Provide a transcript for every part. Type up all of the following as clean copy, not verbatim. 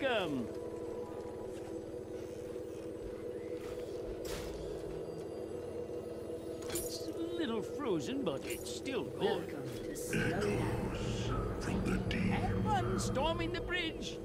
Welcome. It's a little frozen, but it's still good. Welcome to Echoes from the deep. Have fun storming the bridge.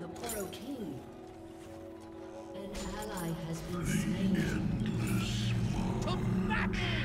The Poro King. Dragon has been slain. To battle!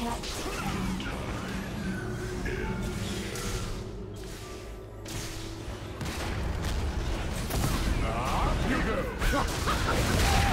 attacked. Now you go.